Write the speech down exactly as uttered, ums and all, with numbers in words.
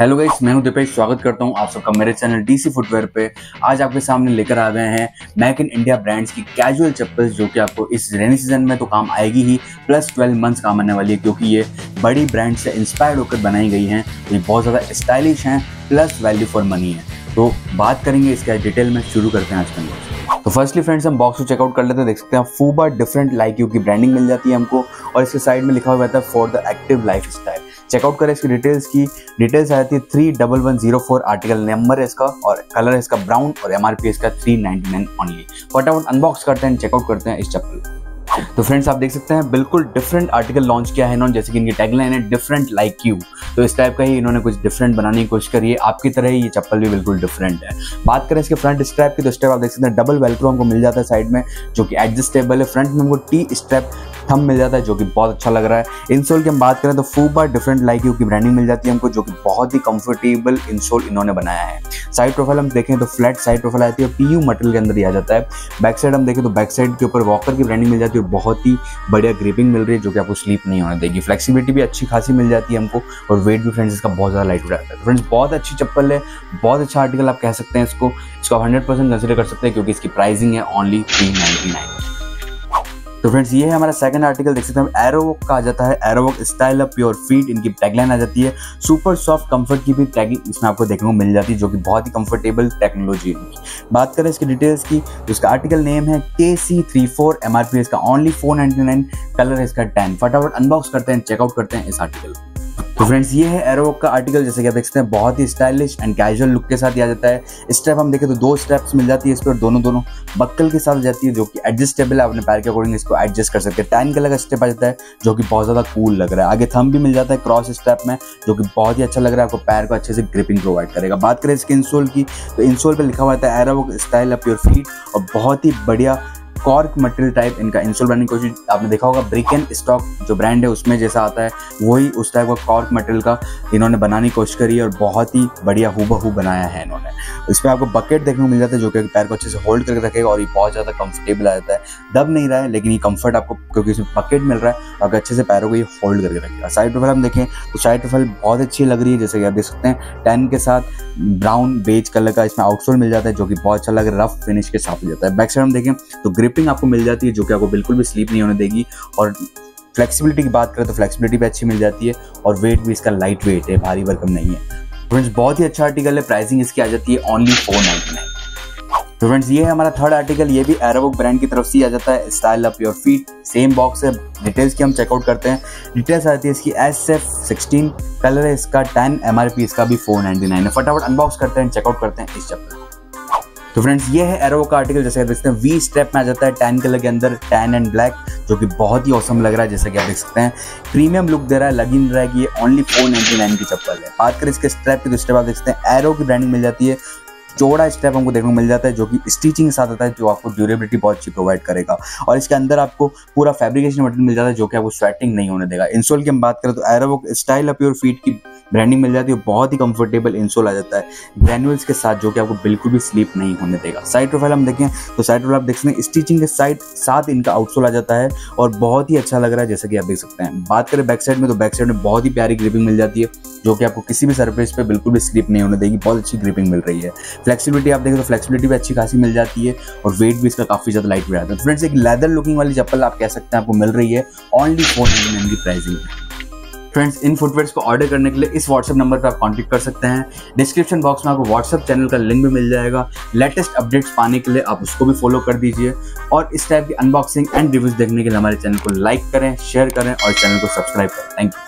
Hello guys, मैं हूं दीपेश। स्वागत करता हूं आप सबका मेरे चैनल डी सी फुटवेयर पे। आज आपके सामने लेकर आ गए हैं मैक इन इंडिया ब्रांड्स की कैजुअल चप्पल्स, जो कि आपको इस रेनी सीजन में तो काम आएगी ही, प्लस ट्वेल्व मंथ्स काम आने वाली है, क्योंकि ये बड़ी ब्रांड से इंस्पायर्ड होकर बनाई गई हैं। ये बहुत ज़्यादा स्टाइलिश हैं प्लस वैल्यू फॉर मनी है। तो बात करेंगे इसका डिटेल में। शुरू करते हैं आज का वीडियो। तो फर्स्टली फ्रेंड्स, हम बॉक्स को चेकआउट कर लेते हैं। देख सकते हैं फूबा डिफरेंट लाइक यू की ब्रांडिंग मिल जाती है हमको, और इसके साइड में लिखा हुआ रहता है for the active lifestyle. Checkout करें इसकी डिटेल्स की डिटेल्स आ जाती है three double one zero four, article number है इसका और कलर है इसका ब्राउन, और एमआरपी इसका थ्री नाइन्टी नाइन ओनली। फटाफट अनबॉक्स करते हैं, चेकआउट करते हैं इस चप्पल को। तो फ्रेंड्स, आप देख सकते हैं बिल्कुल डिफरेंट आर्टिकल लॉन्च किया है इन्होंने, जैसे कि इनकी टैगलाइन है डिफरेंट लाइक यू। तो इस टाइप का ही इन्होंने कुछ डिफरेंट बनाने की कोशिश करी है। आपकी तरह ही ये चप्पल भी बिल्कुल डिफरेंट है। बात करें इसके फ्रंट स्ट्रैप की, तो स्ट्रैप आप देख सकते हैं डबल वेलक्रो हमको मिल जाता है साइड में, जो कि एडजस्टेबल है। फ्रंट में हमको टी स्ट्रैप थम मिल जाता है, जो कि बहुत अच्छा लग रहा है। इंसोल की हम बात करें तो फूबा डिफरेंट लाइक यू की ब्रांडिंग मिल जाती है हमको, जो कि बहुत ही कंफर्टेबल इंसोल इन्होंने बनाया है। साइड प्रोफाइल हम देखें तो फ्लैट साइड प्रोफाइल आती है, पीयू मटेरियल के अंदर ही आ जाता है। बैक साइड हम देखें तो बैक साइड के ऊपर वॉकर की ब्रांडिंग मिल जाती है। बहुत ही बढ़िया ग्रिपिंग मिल रही है, जो कि आपको स्लीप नहीं होने देगी। फ्लेक्सिबिलिटी भी अच्छी खासी मिल जाती है हमको, और वेट भी फ्रेंड्स इसका बहुत ज़्यादा लाइट हो जाता है। फ्रेंड्स, बहुत अच्छी चप्पल है, बहुत अच्छा आर्टिकल आप कह सकते हैं इसको। इसको आप हंड्रेड परसेंट कंसिडर कर सकते हैं, क्योंकि इसकी प्राइसिंग है ओनली थ्री नाइन्टी नाइन। तो फ्रेंड्स, ये है हमारा सेकंड आर्टिकल। देख सकते हैं हम एरोवॉक का आ जाता है। Aerowalk style of pure feet, इनकी टैगलाइन आ जाती है। सुपर सॉफ्ट कंफर्ट की भी टैगिंग इसमें आपको देखने को मिल जाती है, जो कि बहुत ही कंफर्टेबल टेक्नोलॉजी है। बात करें इसकी डिटेल्स की, तो इसका आर्टिकल नेम है K C three four, MRP इसका only four ninety nine, colour है इसका टैन। फटाफट अनबॉक्स करते हैं, चेकआउट करते हैं इस आर्टिकल। तो फ्रेंड्स, ये है एरोवॉक का आर्टिकल। जैसे कि आप देख सकते हैं बहुत ही स्टाइलिश एंड कैजुअल लुक के साथ आ जाता है। स्ट्रैप हम देखें तो दो स्ट्रैप्स मिल जाती है इस पर, दोनों दोनों बक्कल के साथ जाती है, जो कि एडजस्टेबल है। अपने पैर के अकॉर्डिंग इसको एडजस्ट कर सकते हैं। टैन कलर का स्टेप आ जाता है, जो कि बहुत ज़्यादा कूल लग रहा है। आगे थंब भी मिल जाता है क्रॉस स्ट्रैप में, जो कि बहुत ही अच्छा लग रहा है। आपको पैर को अच्छे से ग्रिपिंग प्रोवाइड करेगा। बात करें इसके इंसोल की, तो इंसोल पर लिखा हुआ है Aerowalk style of your feet, और बहुत ही बढ़िया कॉर्क मटेरियल टाइप इनका इंसोल बनने की कोशिश। आपने देखा होगा बर्कनस्टॉक जो ब्रांड है उसमें जैसा आता है, वही उस टाइप का कॉर्क मटेरियल का इन्होंने बनाने की कोशिश करी है, और बहुत ही बढ़िया हूबहू बनाया है इन्होंने। इस पर आपको बकेट देखने को मिल जाता है, जो कि पैर को अच्छे से होल्ड करके रखेगा, और ये बहुत ज़्यादा कंफर्टेबल आ जाता है। दब नहीं रहा है, लेकिन ये कंफर्ट आपको, क्योंकि इसमें बकेट मिल रहा है, और अच्छे से पैरों को ये होल्ड करके रखेगा। साइड प्रोफाइल हम देखें तो साइड प्रोफाइल बहुत अच्छी लग रही है। जैसे कि आप देख सकते हैं टैन के साथ ब्राउन बेज कलर का इसमें आउटसोल मिल जाता है, जो कि बहुत अच्छा लग रहा है। रफ फिनिश के साथ हो जाता है। बैक साइड हम देखें तो ग्रिपिंग आपको मिल जाती है, जो कि आपको बिल्कुल भी स्लीप नहीं होने देगी। और फ्लेक्सिबिलिटी की बात करें तो फ्लेक्सिबिलिटी भी अच्छी मिल जाती है, और वेट भी इसका लाइट वेट है, भारी भरकम नहीं है। फ्रेंड्स, बहुत ही अच्छा आर्टिकल है। प्राइसिंग इसकी आ जाती है ओनली फोर नाइन्टी नाइन। तो फ्रेंड्स, ये है हमारा थर्ड आर्टिकल। ये भी एरोवॉक ब्रांड की तरफ से आ जाता है। Style of your feet, same box है। डिटेल्स की हम चेकआउट करते हैं। डिटेल्स आती है इसकी एस एफ सिक्सटीन, कलर है इसका टैन, एमआरपी इसका भी फोर नाइन्टी नाइन है। फटाफट अनबॉक्स करते हैं, चेकआउट करते हैं इस चप्पल को। तो फ्रेंड्स, ये है एरोवॉक का आर्टिकल। जैसे आप देखते हैं वी स्टेप में आ जाता है, टैन कलर के अंदर, टैन एंड ब्लैक, जो कि बहुत ही औसम लग रहा है। जैसे कि आप देख सकते हैं प्रीमियम लुक दे रहा है, लग ही नहीं रहा है कि ये ओनली फोर नाइन्टी नाइन की चप्पल है। बात करें इसके स्ट्रैप की, तो स्ट्रैप आप देख सकते हैं एरो की ब्रांडिंग मिल जाती है। चौड़ा स्टेप हमको देखने को मिल जाता है, जो कि स्टिचिंग के साथ आता है, जो आपको ड्यूरेबिलिटी बहुत अच्छी प्रोवाइड करेगा। और इसके अंदर आपको पूरा फैब्रिकेशन मटेरियल मिल जाता है, जो कि आपको स्वेटिंग नहीं होने देगा। इंसोल की हम बात करें तो Aerowalk style of your feet की ब्रांडिंग मिल जाती है। बहुत ही कंफर्टेबल इंसोल आ जाता है ग्रैनुअल्स के साथ, जो कि आपको बिल्कुल भी स्लीप नहीं होने देगा। साइड प्रोफाइल हम देखें तो साइड प्रोफाइल आप देख सकते हैं स्टिचिंग के साइड साथ इनका आउटसोल आ जाता है, और बहुत ही अच्छा लग रहा है। जैसे कि आप देख सकते हैं बात करें बैक साइड में, तो बैक साइड में बहुत ही प्यारी ग्रिपिंग मिल जाती है, जो कि आपको किसी भी सर्फेस पे बिल्कुल भी स्लीप नहीं होने देगी। बहुत अच्छी ग्रिपिंग मिल रही है। फ्लेक्सिबिलिटी आप देखें तो फ्लेक्सिबिलिटी भी अच्छी खासी मिल जाती है, और वेट भी इसका काफ़ी ज़्यादा लाइट हो जाता है। फ्रेंड्स, एक लेदर लुकिंग वाली चप्पल आप कह सकते हैं आपको मिल रही है, ओनली फोर हंड्रेड एम की प्राइसिंग है। फ्रेंड्स, इन फुटवेयर्स को ऑर्डर करने के लिए इस व्हाट्सएप नंबर पर आप कॉन्टैक्ट कर सकते हैं। डिस्क्रिप्शन बॉक्स में आपको व्हाट्सएप चैनल का लिंक भी मिल जाएगा। लेटेस्ट अपडेट्स पाने के लिए आप उसको भी फॉलो कर दीजिए, और इस टाइप की अनबॉक्सिंग एंड रिव्यूज देखने के लिए हमारे चैनल को लाइक करें, शेयर करें, और चैनल को सब्सक्राइब करें। Thank you.